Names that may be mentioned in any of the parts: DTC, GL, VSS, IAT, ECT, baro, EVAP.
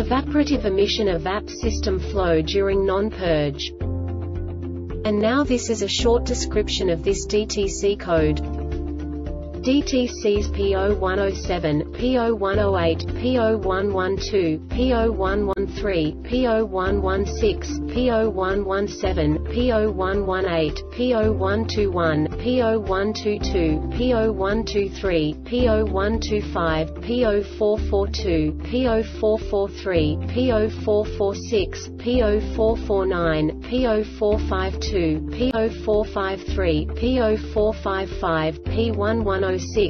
evaporative emission (EVAP) system flow during non-purge. And now this is a short description of this DTC code. DTCs P0107, P0108, P0112, P0113, P0116, P0117, P0118, P0121, P0122, P0123, P0125, P0442, P0443, P0446, P0449, P0452, P0453, P0455, P1106, P1107,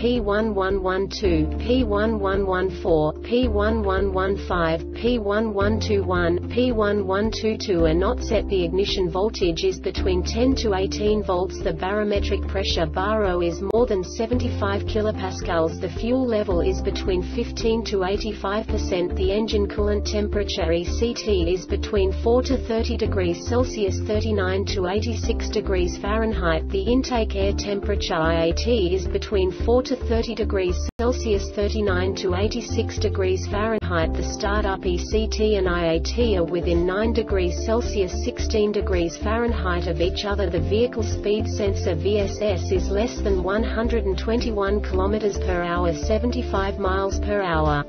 P1112, P1114, P1115, P1121, P1122 are not set. The ignition voltage is between 10 to 18 volts. The barometric pressure (baro) is more than 75 kilopascals. The fuel level is between 15 to 85%. The engine coolant temperature (ECT) is between 4 to 30 degrees Celsius, 39 to 86 degrees Fahrenheit. The intake air temperature (IAT) is between 4 to 30 degrees Celsius, 39 to 86 degrees Fahrenheit. The startup ECT and IAT are within 9 degrees Celsius, 16 degrees Fahrenheit of each other. The vehicle speed sensor VSS is less than 121 km per hour, 75 miles per hour.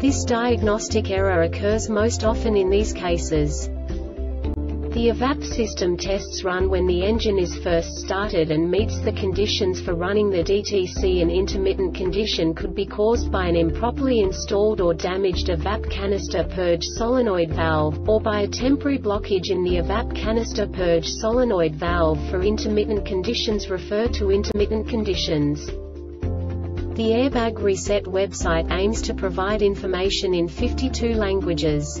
This diagnostic error occurs most often in these cases. The EVAP system tests run when the engine is first started and meets the conditions for running the DTC. An intermittent condition could be caused by an improperly installed or damaged EVAP canister purge solenoid valve, or by a temporary blockage in the EVAP canister purge solenoid valve. For intermittent conditions, refer to intermittent conditions. The Airbag Reset website aims to provide information in 52 languages.